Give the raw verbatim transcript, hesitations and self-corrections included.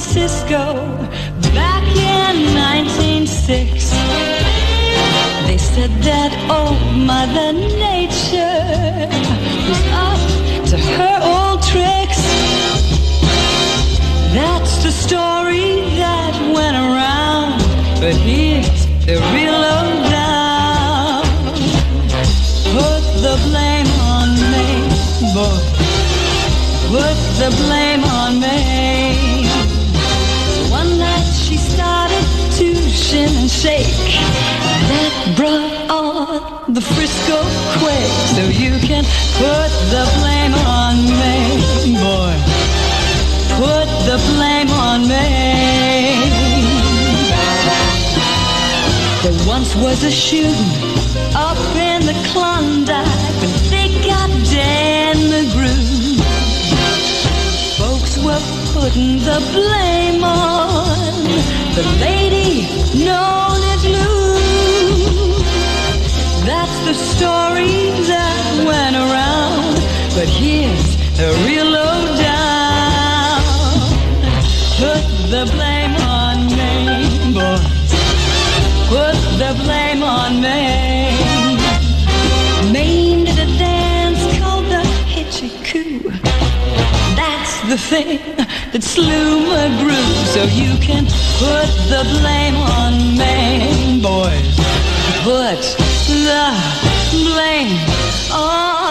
Francisco back in nineteen oh six. They said that old Mother Nature was up to her old tricks. That's the story that went around, but here's the real old down. Put the blame on me, boy. Put the blame on me. One night she started to shim and shake. That brought on the Frisco quake. So you can put the blame on me, boy. Put the blame on me. There once was a shooting up in the Klondike, but they got down the groove. Folks were putting the blame on the lady known as Lou. That's the story that went around, but here's the real lowdown. Put the blame on me, boy. Put the blame on Mame. Mame did a dance called the Hitchie-Coo. That's the thing that slew McGrew. So you can put the blame on Mame, boys. Put the blame on